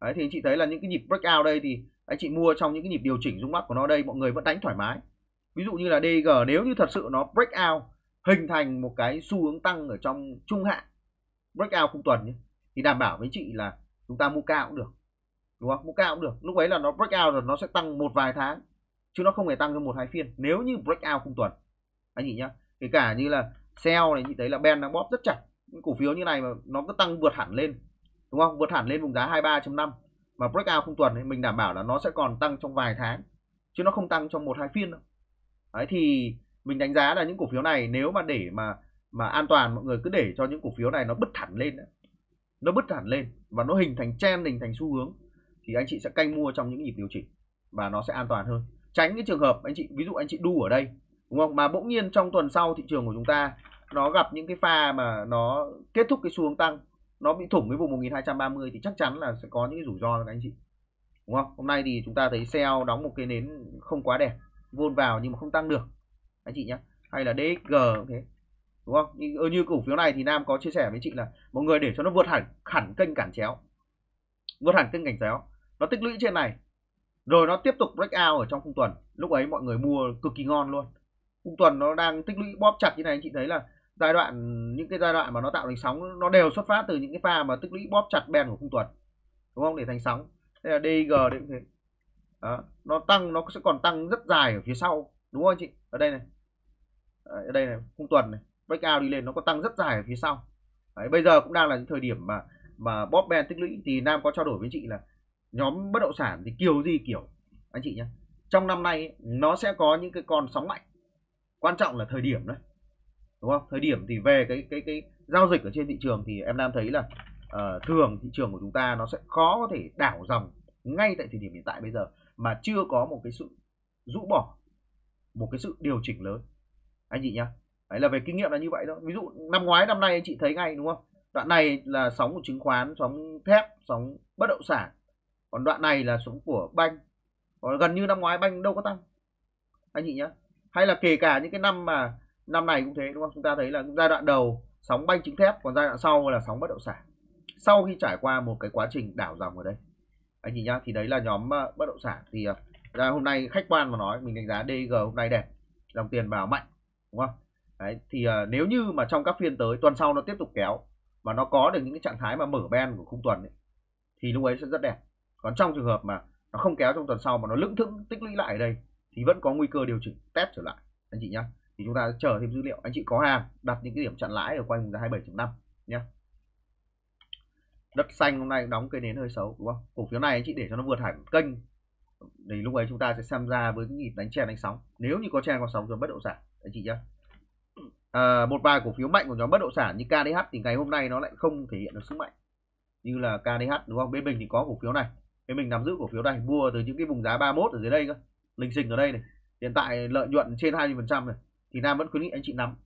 Đấy, thì anh chị thấy là những cái nhịp break out đây thì anh chị mua trong những cái nhịp điều chỉnh rung lắc của nó đây, mọi người vẫn đánh thoải mái. Ví dụ như là đê giê nếu như thật sự nó break out hình thành một cái xu hướng tăng ở trong trung hạn, break out không tuần nhé, thì đảm bảo với chị là chúng ta mua cao cũng được, đúng không? Mua cao cũng được. Lúc ấy là nó break out rồi nó sẽ tăng một vài tháng chứ nó không hề tăng trong một hai phiên nếu như break out không tuần anh chị nhá. Kể cả như là sell này, chị thấy là band đang bóp rất chặt, những cổ phiếu như này mà nó cứ tăng vượt hẳn lên, đúng không? Vượt hẳn lên vùng giá hai mươi ba chấm năm mà break out không tuần ấy, mình đảm bảo là nó sẽ còn tăng trong vài tháng chứ nó không tăng trong một hai phiên đâu. Đấy, thì mình đánh giá là những cổ phiếu này nếu mà để mà mà an toàn, mọi người cứ để cho những cổ phiếu này nó bứt hẳn lên, nó bứt hẳn lên và nó hình thành trend, hình thành xu hướng thì anh chị sẽ canh mua trong những nhịp điều chỉnh và nó sẽ an toàn hơn. Tránh cái trường hợp anh chị, ví dụ anh chị đu ở đây đúng không, mà bỗng nhiên trong tuần sau thị trường của chúng ta nó gặp những cái pha mà nó kết thúc cái xu hướng tăng, nó bị thủng cái vùng một nghìn hai trăm ba mươi thì chắc chắn là sẽ có những cái rủi ro các anh chị, đúng không? Hôm nay thì chúng ta thấy xê e o đóng một cái nến không quá đẹp, vôn vào nhưng mà không tăng được anh chị nhé. Hay là đê xê giê cũng thế, đúng không? Như, như cổ phiếu này thì Nam có chia sẻ với chị là mọi người để cho nó vượt hẳn hẳn kênh cản chéo, vượt hẳn kênh cản chéo, nó tích lũy trên này rồi nó tiếp tục break out ở trong khung tuần, lúc ấy mọi người mua cực kỳ ngon luôn. Khung tuần nó đang tích lũy bóp chặt như này, anh chị thấy là giai đoạn, những cái giai đoạn mà nó tạo thành sóng nó đều xuất phát từ những cái pha mà tích lũy bóp chặt bèn của khung tuần, đúng không, để thành sóng. Thế là đê giê cũng thế. Đó, nó tăng, nó sẽ còn tăng rất dài ở phía sau, đúng không anh chị? Ở đây này, ở đây này, khung tuần này break out đi lên nó có tăng rất dài ở phía sau. Đấy, bây giờ cũng đang là những thời điểm mà mà bóp bèn tích lũy thì Nam có trao đổi với chị là nhóm bất động sản thì kiểu gì kiểu anh chị nhé, trong năm nay ấy, nó sẽ có những cái con sóng mạnh, quan trọng là thời điểm đấy, đúng không? Thời điểm thì về cái cái cái giao dịch ở trên thị trường thì em Nam thấy là uh, thường thị trường của chúng ta nó sẽ khó có thể đảo dòng ngay tại thời điểm hiện tại bây giờ mà chưa có một cái sự rũ bỏ, một cái sự điều chỉnh lớn anh chị nhá. Đấy là về kinh nghiệm là như vậy đó. Ví dụ năm ngoái năm nay anh chị thấy ngay đúng không, đoạn này là sóng của chứng khoán, sóng thép, sóng bất động sản, còn đoạn này là sóng của banh. Còn gần như năm ngoái banh đâu có tăng anh chị nhá. Hay là kể cả những cái năm mà năm này cũng thế, đúng không? Chúng ta thấy là giai đoạn đầu sóng banh chính thép, còn giai đoạn sau là sóng bất động sản, sau khi trải qua một cái quá trình đảo dòng ở đây anh chị nhá. Thì đấy là nhóm bất động sản. Thì ra hôm nay khách quan mà nói, mình đánh giá đê giê hôm nay đẹp, dòng tiền vào mạnh, đúng không? Đấy, thì nếu như mà trong các phiên tới, tuần sau nó tiếp tục kéo và nó có được những cái trạng thái mà mở band của khung tuần ấy, thì lúc ấy sẽ rất đẹp. Còn trong trường hợp mà nó không kéo trong tuần sau mà nó lững thững tích lũy lại ở đây thì vẫn có nguy cơ điều chỉnh test trở lại anh chị nhá. Thì chúng ta sẽ chờ thêm dữ liệu. Anh chị có hàng đặt những cái điểm chặn lãi ở quanh hai mươi bảy chấm năm nhé. Đất xanh hôm nay đóng cây nến hơi xấu, đúng không? Cổ phiếu này anh chị để cho nó vượt hẳn kênh thì lúc ấy chúng ta sẽ xem ra với những nhịp đánh chen đánh sóng. Nếu như có chen có sóng rồi bất động sản anh chị nhé. À, một vài cổ phiếu mạnh của nhóm bất động sản như ca đê hát thì ngày hôm nay nó lại không thể hiện được sức mạnh như là ca đê hát, đúng không? Bên mình thì có cổ phiếu này, bên mình nắm giữ cổ phiếu này, mua từ những cái vùng giá ba mươi mốt ở dưới đây cơ, lình xình ở đây này, hiện tại lợi nhuận trên hai mươi phần trăm này, thì Nam vẫn khuyến nghị anh chị nắm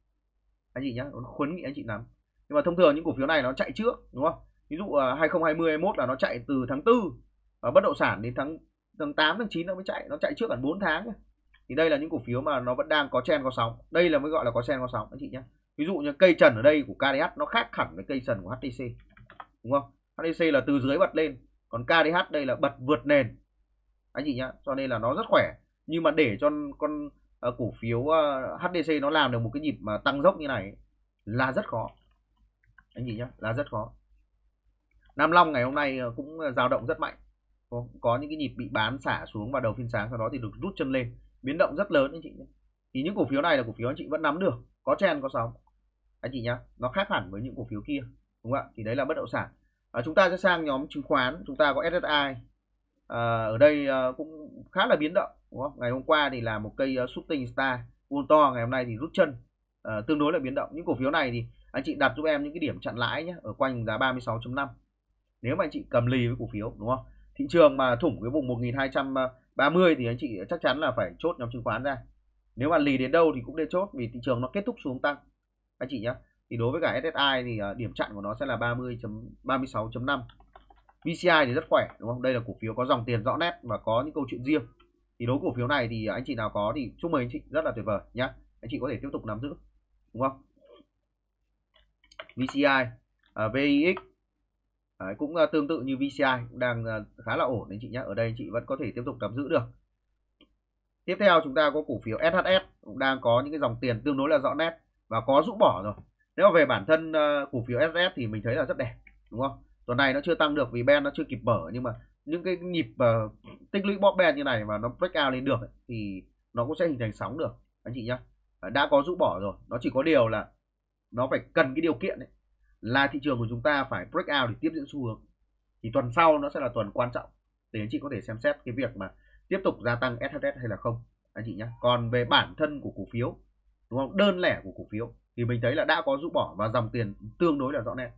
anh chị nhé, khuyến nghị anh chị nắm. Nhưng mà thông thường những cổ phiếu này nó chạy trước, đúng không? Ví dụ hai nghìn không trăm hai mươi, hai nghìn không trăm hai mốt là nó chạy từ tháng tư ở bất động sản đến tháng tháng tám, tháng chín nó mới chạy, nó chạy trước hẳn bốn tháng. Thì đây là những cổ phiếu mà nó vẫn đang có chen có sóng, đây là mới gọi là có chen có sóng anh chị nhé. Ví dụ như cây trần ở đây của ca đê hát nó khác hẳn với cây trần của hát đê xê, đúng không? hát đê xê là từ dưới bật lên, còn ca đê hát đây là bật vượt nền anh chị nhá, cho nên là nó rất khỏe. Nhưng mà để cho con uh, cổ phiếu uh, hát đê xê nó làm được một cái nhịp mà tăng dốc như này ấy, là rất khó anh chị nhá, là rất khó. Nam Long ngày hôm nay cũng dao động rất mạnh, có, có những cái nhịp bị bán xả xuống vào đầu phiên sáng, sau đó thì được rút chân lên, biến động rất lớn anh chị nhé. Thì những cổ phiếu này là cổ phiếu anh chị vẫn nắm được, có trend có sóng anh chị nhá, nó khác hẳn với những cổ phiếu kia, đúng không ạ? Thì đấy là bất động sản. À, chúng ta sẽ sang nhóm chứng khoán, chúng ta có ét ét i. À, ở đây à, cũng khá là biến động, đúng không? Ngày hôm qua thì là một cây uh, shooting star vuông to, ngày hôm nay thì rút chân, à, tương đối là biến động. Những cổ phiếu này thì anh chị đặt giúp em những cái điểm chặn lãi nhé, ở quanh giá ba mươi sáu chấm năm. Nếu mà anh chị cầm lì với cổ phiếu, đúng không? Thị trường mà thủng cái vùng một nghìn hai trăm ba mươi thì anh chị chắc chắn là phải chốt nhóm chứng khoán ra. Nếu mà lì đến đâu thì cũng nên chốt, vì thị trường nó kết thúc xuống tăng anh chị nhé. Thì đối với cả ét ét i thì điểm chặn của nó sẽ là ba mươi chấm ba mươi sáu chấm năm. vê xê i thì rất khỏe, đúng không? Đây là cổ phiếu có dòng tiền rõ nét và có những câu chuyện riêng. Thì đối với cổ phiếu này thì anh chị nào có thì chúc mừng anh chị, rất là tuyệt vời nhá. Anh chị có thể tiếp tục nắm giữ, đúng không? vê xê i, uh, vê i ích đấy, cũng uh, tương tự như vê xê i, cũng đang uh, khá là ổn anh chị nhé. Ở đây anh chị vẫn có thể tiếp tục nắm giữ được. Tiếp theo chúng ta có cổ phiếu ét hát ét, cũng đang có những cái dòng tiền tương đối là rõ nét và có rũ bỏ rồi. Nếu mà về bản thân uh, cổ phiếu ét ét thì mình thấy là rất đẹp, đúng không? Tuần này nó chưa tăng được vì band nó chưa kịp mở, nhưng mà những cái nhịp uh, tích lũy bóp band như này mà nó break out lên được ấy, thì nó cũng sẽ hình thành sóng được anh chị nhá. Đã có rũ bỏ rồi, nó chỉ có điều là nó phải cần cái điều kiện ấy, là thị trường của chúng ta phải break out để tiếp diễn xu hướng. Thì tuần sau nó sẽ là tuần quan trọng để anh chị có thể xem xét cái việc mà tiếp tục gia tăng ét hát ét hay là không anh chị nhá. Còn về bản thân của cổ phiếu, đúng không, đơn lẻ của cổ phiếu thì mình thấy là đã có rũ bỏ và dòng tiền tương đối là rõ nét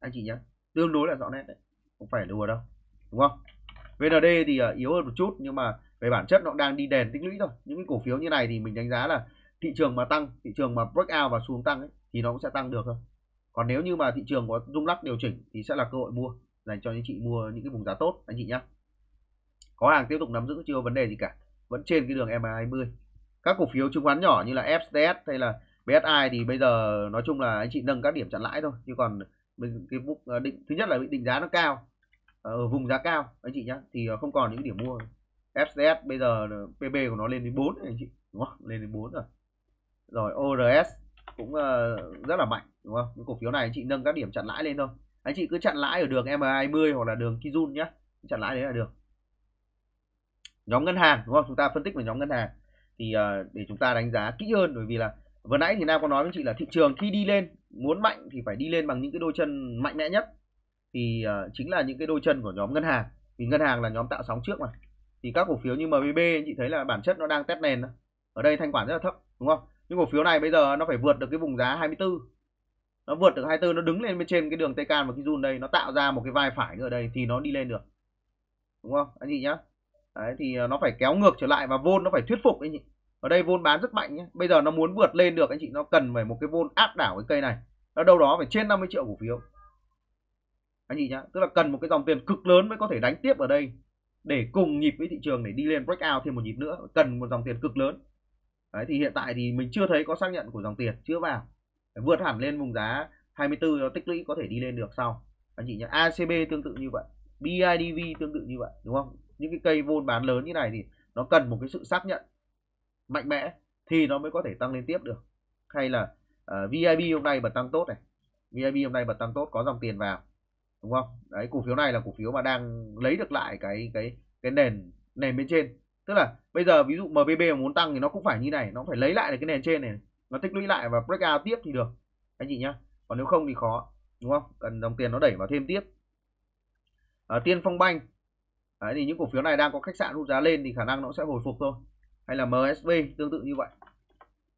anh chị nhé, tương đối là rõ nét đấy, không phải đùa đâu, đúng không? vê en đê thì yếu hơn một chút, nhưng mà về bản chất nó đang đi đèn tích lũy thôi. Những cái cổ phiếu như này thì mình đánh giá là thị trường mà tăng, thị trường mà break out và xuống tăng ấy, thì nó cũng sẽ tăng được thôi. Còn nếu như mà thị trường có rung lắc điều chỉnh thì sẽ là cơ hội mua dành cho anh chị mua những cái vùng giá tốt anh chị nhé. Có hàng tiếp tục nắm giữ, chưa có vấn đề gì cả, vẫn trên cái đường M A hai mươi. Các cổ phiếu chứng khoán nhỏ như là ép tê ét hay là bê ét i thì bây giờ nói chung là anh chị nâng các điểm chặn lãi thôi, chứ còn cái mức định thứ nhất là định giá nó cao ở vùng giá cao anh chị nhá, thì không còn những điểm mua. ép tê ét bây giờ pê bê của nó lên đến bốn anh chị, đúng không? Lên đến bốn rồi. Rồi o rờ ét cũng rất là mạnh, đúng không? Những cổ phiếu này anh chị nâng các điểm chặn lãi lên thôi. Anh chị cứ chặn lãi ở đường M A hai mươi hoặc là đường Kijun nhá, chặn lãi đấy là được. Nhóm ngân hàng, đúng không? Chúng ta phân tích về nhóm ngân hàng thì để chúng ta đánh giá kỹ hơn, bởi vì là vừa nãy thì Nam có nói với chị là thị trường khi đi lên, muốn mạnh thì phải đi lên bằng những cái đôi chân mạnh mẽ nhất, thì uh, chính là những cái đôi chân của nhóm ngân hàng. Vì ngân hàng là nhóm tạo sóng trước mà. Thì các cổ phiếu như em bê bê chị thấy là bản chất nó đang test nền. Ở đây thanh khoản rất là thấp, đúng không? Nhưng cổ phiếu này bây giờ nó phải vượt được cái vùng giá hai mươi tư. Nó vượt được hai mươi tư, nó đứng lên bên trên cái đường Tây Can và Kijun đây, nó tạo ra một cái vai phải nữa ở đây thì nó đi lên được, đúng không anh chị nhá? Đấy, thì nó phải kéo ngược trở lại và vôn nó phải thuyết phục anh chị. Ở đây vôn bán rất mạnh nhé. Bây giờ nó muốn vượt lên được anh chị, nó cần phải một cái vôn áp đảo cái cây này. Nó đâu đó phải trên năm mươi triệu cổ phiếu anh chị nhá. Tức là cần một cái dòng tiền cực lớn mới có thể đánh tiếp ở đây, để cùng nhịp với thị trường để đi lên break out thêm một nhịp nữa. Cần một dòng tiền cực lớn. Đấy, thì hiện tại thì mình chưa thấy có xác nhận của dòng tiền chưa vào. Phải vượt hẳn lên vùng giá hai mươi tư, nó tích lũy có thể đi lên được sau anh chị nhá. a xê bê tương tự như vậy, bê i đê vê tương tự như vậy, đúng không? Những cái cây vôn bán lớn như này thì nó cần một cái sự xác nhận mạnh mẽ thì nó mới có thể tăng lên tiếp được. Hay là uh, vê i bê hôm nay bật tăng tốt này, vê i bê hôm nay bật tăng tốt, có dòng tiền vào, đúng không? Đấy, cổ phiếu này là cổ phiếu mà đang lấy được lại cái cái cái nền nền bên trên. Tức là bây giờ ví dụ em bê bê mà muốn tăng thì nó cũng phải như này, nó phải lấy lại được cái nền trên này, nó tích lũy lại và break out tiếp thì được anh chị nhá. Còn nếu không thì khó, đúng không? Cần dòng tiền nó đẩy vào thêm tiếp. Ở Tiên Phong Banh đấy, thì những cổ phiếu này đang có khách sạn hút giá lên thì khả năng nó sẽ hồi phục thôi. Hay là em ét bê tương tự như vậy,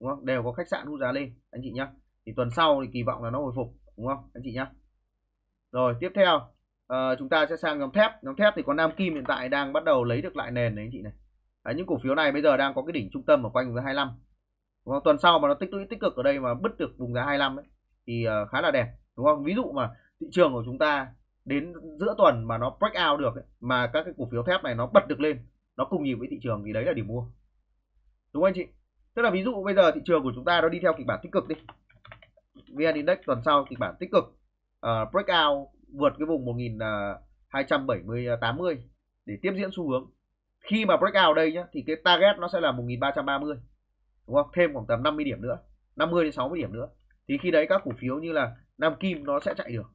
đúng không? Đều có khách sạn hút giá lên anh chị nhá. Thì tuần sau thì kỳ vọng là nó hồi phục, đúng không anh chị nhá? Rồi tiếp theo uh, chúng ta sẽ sang nhóm thép. Nhóm thép thì có Nam Kim hiện tại đang bắt đầu lấy được lại nền này anh chị này. Đấy, những cổ phiếu này bây giờ đang có cái đỉnh trung tâm ở quanh vùng giá hai mươi lăm, đúng không? Tuần sau mà nó tích lũy tích cực ở đây mà bứt được vùng giá hai mươi lăm ấy, thì uh, khá là đẹp, đúng không? Ví dụ mà thị trường của chúng ta đến giữa tuần mà nó break out được ấy, mà các cái cổ phiếu thép này nó bật được lên, nó cùng nhịp với thị trường thì đấy là điểm mua, đúng không anh chị? Tức là ví dụ bây giờ thị trường của chúng ta nó đi theo kịch bản tích cực đi, vê en Index tuần sau kịch bản tích cực, uh, break out vượt cái vùng một nghìn hai trăm bảy mươi tám mươi để tiếp diễn xu hướng. Khi mà break out đây nhá thì cái target nó sẽ là một nghìn ba trăm ba mươi, đúng không? Thêm khoảng tầm năm mươi điểm nữa, năm mươi đến sáu mươi điểm nữa, thì khi đấy các cổ phiếu như là Nam Kim nó sẽ chạy được.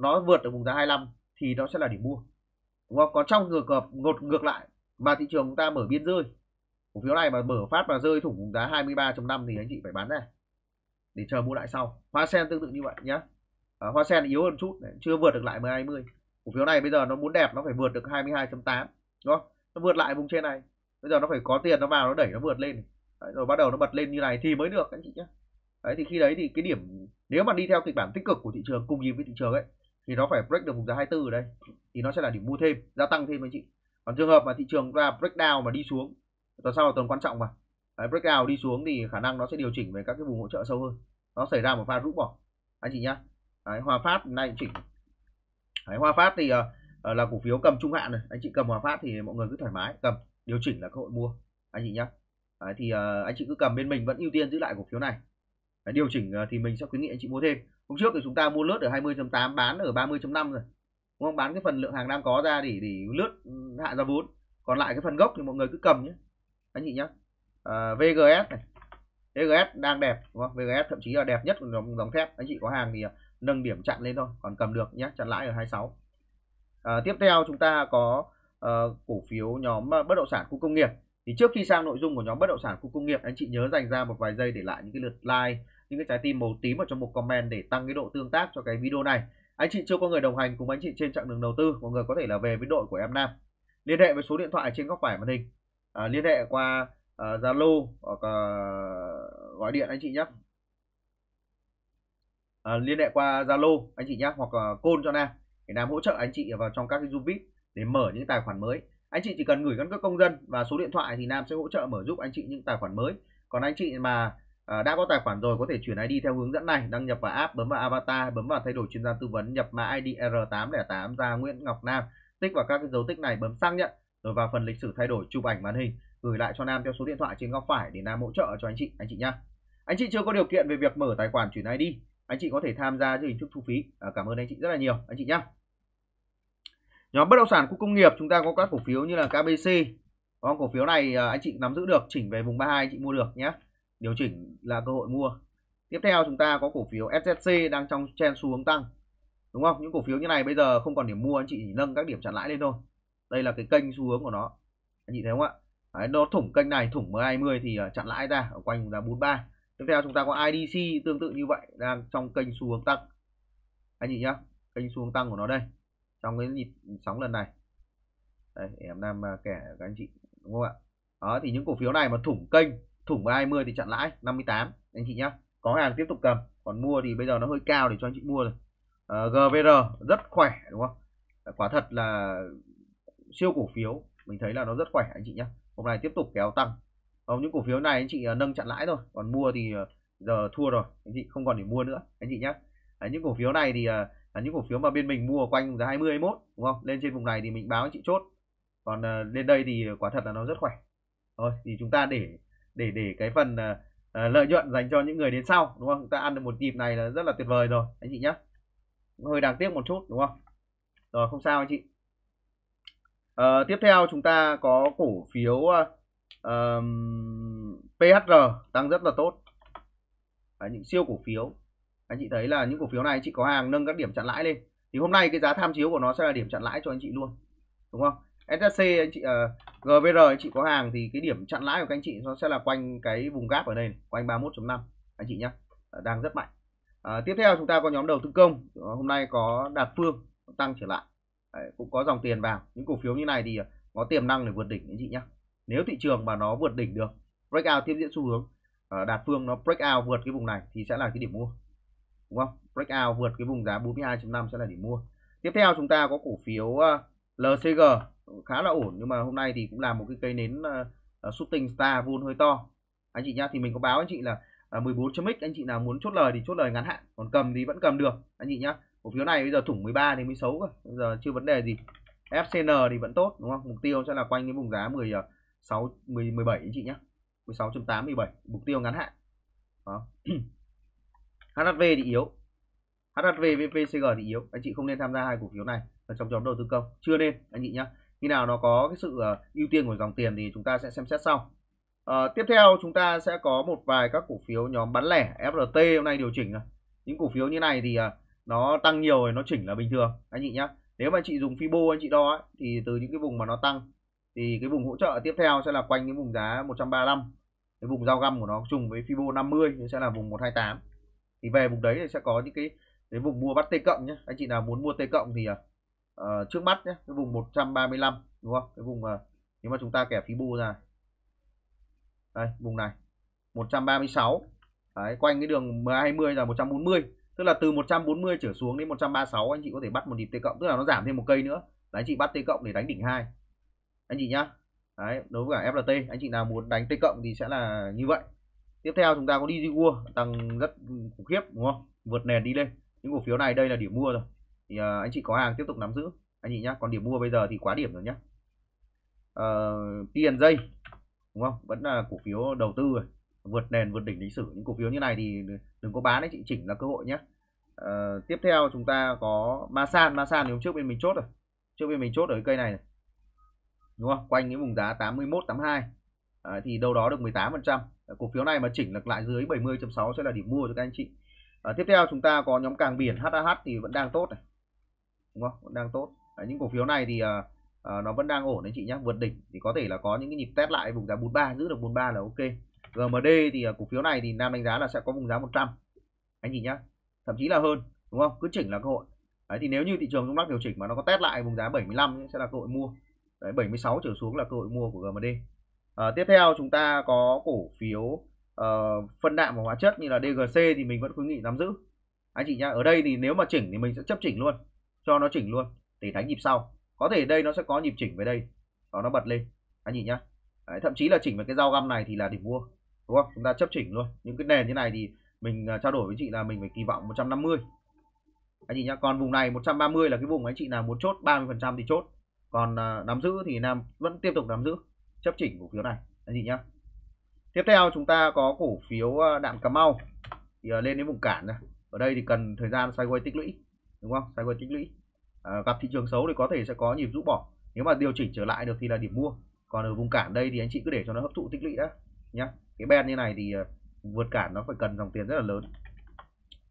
nó vượt được vùng giá hai mươi lăm thì nó sẽ là điểm mua, đúng không? Còn trong ngược ngược ngược lại mà thị trường chúng ta mở biên rơi, cổ phiếu này mà mở phát và rơi thủng vùng giá hai mươi ba phẩy năm thì anh chị phải bán ra để chờ mua lại sau. Hoa Sen tương tự như vậy nhé. À, Hoa Sen yếu hơn chút, chưa vượt được lại mười hai mươi. Cổ phiếu này bây giờ nó muốn đẹp nó phải vượt được hai mươi hai phẩy tám, đúng không? Nó vượt lại vùng trên này, bây giờ nó phải có tiền nó vào nó đẩy nó vượt lên. Đấy, rồi bắt đầu nó bật lên như này thì mới được anh chị nhé. Đấy, thì khi đấy thì cái điểm, nếu mà đi theo kịch bản tích cực của thị trường cùng nhịp với thị trường ấy thì nó phải break được vùng giá hai mươi tư ở đây thì nó sẽ là điểm mua thêm, gia tăng thêm anh chị. Còn trường hợp mà thị trường ra breakdown mà đi xuống, tuần sau là tuần quan trọng mà, đấy, breakdown đi xuống thì khả năng nó sẽ điều chỉnh về các cái vùng hỗ trợ sâu hơn, nó xảy ra một pha rũ bỏ anh chị nhá. Đấy, Hoa Phat này chỉnh, đấy, Hoa Phat thì uh, là cổ phiếu cầm trung hạn này, anh chị cầm Hoa Phat thì mọi người cứ thoải mái cầm, điều chỉnh là cơ hội mua anh chị nhá. Đấy, thì uh, anh chị cứ cầm, bên mình vẫn ưu tiên giữ lại cổ phiếu này. Đấy, điều chỉnh uh, thì mình sẽ khuyến nghị anh chị mua thêm. Hôm trước thì chúng ta mua lướt ở hai mươi phẩy tám, bán ở ba mươi phẩy năm rồi, đúng không? Bán cái phần lượng hàng đang có ra để, để lướt hạ ra vốn, còn lại cái phần gốc thì mọi người cứ cầm nhé anh chị nhé. uh, vê giê ét này, vê giê ét đang đẹp, đúng không? vê giê ét thậm chí là đẹp nhất của dòng, dòng thép. Anh chị có hàng thì uh, nâng điểm chặn lên thôi, còn cầm được nhé, chặn lãi ở hai mươi sáu. uh, Tiếp theo chúng ta có uh, cổ phiếu nhóm bất động sản khu công nghiệp. Thì trước khi sang nội dung của nhóm bất động sản khu công nghiệp, anh chị nhớ dành ra một vài giây để lại những cái lượt like, những cái trái tim màu tím ở trong một comment để tăng cái độ tương tác cho cái video này. Anh chị chưa có người đồng hành cùng anh chị trên chặng đường đầu tư, mọi người có thể là về với đội của em Nam, liên hệ với số điện thoại trên góc phải màn hình, à, liên hệ qua Zalo uh, hoặc uh, gọi điện anh chị nhé. À, liên hệ qua Zalo anh chị nhé, hoặc uh, call cho Nam để Nam hỗ trợ anh chị vào trong các cái Zoom vi ai pi để mở những tài khoản mới. Anh chị chỉ cần gửi căn cước công dân và số điện thoại thì Nam sẽ hỗ trợ mở giúp anh chị những tài khoản mới. Còn anh chị mà đã có tài khoản rồi có thể chuyển i đê theo hướng dẫn này, đăng nhập vào app, bấm vào avatar, bấm vào thay đổi chuyên gia tư vấn, nhập mã i đê R tám không tám ra Nguyễn Ngọc Nam, tích vào các cái dấu tích này, bấm xác nhận, rồi vào phần lịch sử thay đổi, chụp ảnh màn hình gửi lại cho Nam theo số điện thoại trên góc phải để Nam hỗ trợ cho anh chị anh chị nhá. Anh chị chưa có điều kiện về việc mở tài khoản chuyển i đê, anh chị có thể tham gia chương trình trước thu phí. À, cảm ơn anh chị rất là nhiều anh chị nhá. Nhóm bất động sản khu công nghiệp chúng ta có các cổ phiếu như là ca bê xê. Có cổ phiếu này anh chị nắm giữ được, chỉnh về vùng ba mươi hai anh chị mua được nhé. Điều chỉnh là cơ hội mua. Tiếp theo chúng ta có cổ phiếu ét ét i đang trong trend xu hướng tăng, đúng không? Những cổ phiếu như này bây giờ không còn điểm mua, anh chị chỉ nâng các điểm chặn lãi lên thôi. Đây là cái kênh xu hướng của nó, anh chị thấy không ạ? Đấy, nó thủng kênh này, thủng M hai mươi thì chặn lãi ra ở quanh vùng giá bốn mươi ba. Tiếp theo chúng ta có i đê xê tương tự như vậy, đang trong kênh xu hướng tăng anh chị nhá. Kênh xu hướng tăng của nó đây, trong cái nhịp sóng lần này đây, em Nam kẻ các anh chị, đúng không ạ? Đó, thì những cổ phiếu này mà thủng kênh, thủng hai mươi thì chặn lãi năm mươi tám anh chị nhá. Có hàng tiếp tục cầm, còn mua thì bây giờ nó hơi cao để cho anh chị mua rồi. à, giê vê rờ rất khỏe, đúng không? Quả thật là siêu cổ phiếu, mình thấy là nó rất khỏe anh chị nhá. Hôm nay tiếp tục kéo tăng. Còn những cổ phiếu này anh chị nâng chặn lãi rồi, còn mua thì giờ thua rồi anh chị, không còn để mua nữa anh chị nhá. À, những cổ phiếu này thì là những cổ phiếu mà bên mình mua quanh giá hai mươi, hai mươi mốt, đúng không? Lên trên vùng này thì mình báo anh chị chốt, còn uh, lên đây thì quả thật là nó rất khỏe. Thôi thì chúng ta để để để cái phần uh, lợi nhuận dành cho những người đến sau, đúng không? Chúng ta ăn được một nhịp này là rất là tuyệt vời rồi anh chị nhé. Hơi đáng tiếc một chút, đúng không? Rồi, không sao anh chị. Uh, tiếp theo chúng ta có cổ phiếu uh, um, pê hát rờ tăng rất là tốt. À, những siêu cổ phiếu anh chị thấy là những cổ phiếu này anh chị có hàng nâng các điểm chặn lãi lên thì hôm nay cái giá tham chiếu của nó sẽ là điểm chặn lãi cho anh chị luôn, đúng không? ét ét xê anh chị, uh, giê vê rờ anh chị có hàng thì cái điểm chặn lãi của các anh chị nó sẽ là quanh cái vùng gap ở đây này, quanh ba mươi mốt phẩy năm anh chị nhé. Uh, đang rất mạnh. Uh, tiếp theo chúng ta có nhóm đầu tư công. Uh, hôm nay có Đạt Phuong tăng trở lại. Uh, cũng có dòng tiền vào những cổ phiếu như này thì có tiềm năng để vượt đỉnh anh chị nhé. Nếu thị trường mà nó vượt đỉnh được, breakout tiếp diễn xu hướng, uh, Đạt Phuong nó breakout vượt cái vùng này thì sẽ là cái điểm mua, đúng không? Breakout vượt cái vùng giá bốn mươi hai phẩy năm sẽ là điểm mua. Tiếp theo chúng ta có cổ phiếu lờ xê giê khá là ổn, nhưng mà hôm nay thì cũng là một cái cây nến uh, shooting star vol hơi to anh chị nhá. Thì mình có báo anh chị là uh, mười bốn chấm x, anh chị nào muốn chốt lời thì chốt lời ngắn hạn, còn cầm thì vẫn cầm được anh chị nhá. Cổ phiếu này bây giờ thủng mười ba thì mới xấu rồi, bây giờ chưa vấn đề gì. ép xê en thì vẫn tốt, đúng không? Mục tiêu sẽ là quanh cái vùng giá mười sáu, mười bảy anh chị nhá, mười sáu phẩy tám, mười bảy mục tiêu ngắn hạn. Đó. hát hát vê thì yếu, hát hát vê với vê xê giê thì yếu, anh chị không nên tham gia hai cổ phiếu này ở trong nhóm đầu tư công, chưa nên anh chị nhé. Khi nào nó có cái sự uh, ưu tiên của dòng tiền thì chúng ta sẽ xem xét sau. Uh, tiếp theo chúng ta sẽ có một vài các cổ phiếu nhóm bán lẻ. ép rờ tê hôm nay điều chỉnh rồi. Những cổ phiếu như này thì uh, nó tăng nhiều thì nó chỉnh là bình thường anh chị nhá. Nếu mà chị dùng Fibo anh chị đo ấy, thì từ những cái vùng mà nó tăng thì cái vùng hỗ trợ tiếp theo sẽ là quanh cái vùng giá một trăm ba mươi lăm, cái vùng giao găm của nó trùng với Fibo năm mươi thì sẽ là vùng một hai tám. Thì về vùng đấy thì sẽ có những cái cái vùng mua bắt T cộng nhé. Anh chị nào muốn mua T cộng thì uh, trước mắt nhé, cái vùng một trăm ba mươi lăm đúng không? Cái vùng uh, nếu mà chúng ta kẻ Fibo ra. Đây, vùng này một trăm ba mươi sáu. Đấy, quanh cái đường em a hai mươi là một trăm bốn mươi, tức là từ một trăm bốn mươi trở xuống đến một trăm ba mươi sáu anh chị có thể bắt một nhịp T cộng, tức là nó giảm thêm một cây nữa. Đấy, anh chị bắt T cộng để đánh đỉnh hai. Anh chị nhá. Đấy, đối với cả ép lờ tê, anh chị nào muốn đánh T cộng thì sẽ là như vậy. Tiếp theo chúng ta có đê giê vê tăng rất khủng khiếp đúng không? Vượt nền đi lên. Những cổ phiếu này đây là điểm mua rồi. Thì uh, anh chị có hàng tiếp tục nắm giữ anh chị nhá. Còn điểm mua bây giờ thì quá điểm rồi nhá. Uh, pê en giê đúng không? Vẫn là cổ phiếu đầu tư rồi. Vượt nền, vượt đỉnh lịch sử. Những cổ phiếu như này thì đừng có bán, anh chị chỉnh là cơ hội nhé. Uh, tiếp theo chúng ta có Masan. Masan thì hôm trước bên mình chốt rồi. Trước bên mình chốt ở cái cây này, này. Đúng không? Quanh cái vùng giá tám mươi mốt, tám mươi hai. Uh, thì đâu đó được mười tám phần trăm. Uh, cổ phiếu này mà chỉnh được lại dưới bảy mươi chấm sáu sẽ là điểm mua cho các anh chị. À, tiếp theo chúng ta có nhóm càng biển hát a hát thì vẫn đang tốt này, đúng không? Vẫn đang tốt. À, những cổ phiếu này thì à, à, nó vẫn đang ổn đấy chị nhé. Vượt đỉnh thì có thể là có những cái nhịp test lại vùng giá bốn mươi ba, giữ được bốn mươi ba là ok. giê em đê thì à, cổ phiếu này thì Nam đánh giá là sẽ có vùng giá một trăm anh chị nhá, thậm chí là hơn đúng không? Cứ chỉnh là cơ hội. Đấy, thì nếu như thị trường trong nước điều chỉnh mà nó có test lại vùng giá bảy mươi lăm sẽ là cơ hội mua. Đấy, bảy mươi sáu trở xuống là cơ hội mua của giê em đê. À, tiếp theo chúng ta có cổ phiếu Uh, phân đạm và hóa chất như là đê giê xê thì mình vẫn khuyến nghị nắm giữ anh chị nhá. Ở đây thì nếu mà chỉnh thì mình sẽ chấp chỉnh luôn, cho nó chỉnh luôn để đánh nhịp sau. Có thể đây nó sẽ có nhịp chỉnh về đây đó, nó bật lên anh chị nhá. Đấy, thậm chí là chỉnh về cái dao găm này thì là điểm mua đúng không? Chúng ta chấp chỉnh luôn. Những cái nền như này thì mình trao đổi với chị là mình phải kỳ vọng một trăm năm mươi anh chị nhá. Còn vùng này một trăm ba mươi là cái vùng anh chị nào muốn chốt ba mươi phần trăm thì chốt, còn uh, nắm giữ thì Nam vẫn tiếp tục nắm giữ, chấp chỉnh cổ phiếu này anh chị nhá. Tiếp theo chúng ta có cổ phiếu đạm Cà Mau thì lên đến vùng cản này. Ở đây thì cần thời gian sideways tích lũy đúng không? Sideways tích lũy à, gặp thị trường xấu thì có thể sẽ có nhịp rũ bỏ. Nếu mà điều chỉnh trở lại được thì là điểm mua. Còn ở vùng cản đây thì anh chị cứ để cho nó hấp thụ tích lũy đã nhá. Cái band như này thì vượt cản nó phải cần dòng tiền rất là lớn.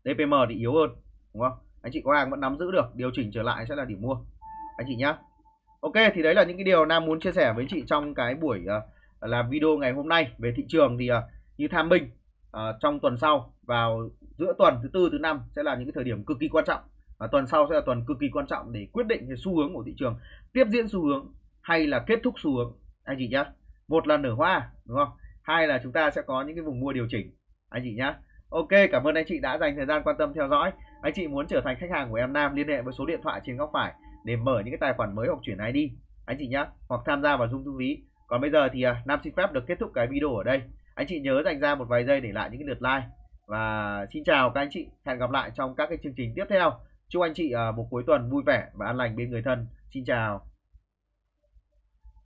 đê pê em thì yếu hơn đúng không? Anh chị có hàng vẫn nắm giữ được, điều chỉnh trở lại sẽ là điểm mua anh chị nhá. Ok, thì đấy là những cái điều Nam muốn chia sẻ với chị trong cái buổi là video ngày hôm nay về thị trường. Thì uh, như Tham Minh uh, trong tuần sau, vào giữa tuần thứ tư, thứ năm sẽ là những cái thời điểm cực kỳ quan trọng. uh, Tuần sau sẽ là tuần cực kỳ quan trọng để quyết định cái xu hướng của thị trường, tiếp diễn xu hướng hay là kết thúc xu hướng anh chị nhá. Một là nở hoa đúng không? Hai là chúng ta sẽ có những cái vùng mua điều chỉnh anh chị nhá. Ok, cảm ơn anh chị đã dành thời gian quan tâm theo dõi. Anh chị muốn trở thành khách hàng của em Nam, liên hệ với số điện thoại trên góc phải để mở những cái tài khoản mới hoặc chuyển i đê anh chị nhá, hoặc tham gia vào Zoom thu phí. Còn bây giờ thì Nam xin phép được kết thúc cái video ở đây. Anh chị nhớ dành ra một vài giây để lại những cái lượt like. Và xin chào các anh chị. Hẹn gặp lại trong các cái chương trình tiếp theo. Chúc anh chị một cuối tuần vui vẻ và an lành bên người thân. Xin chào.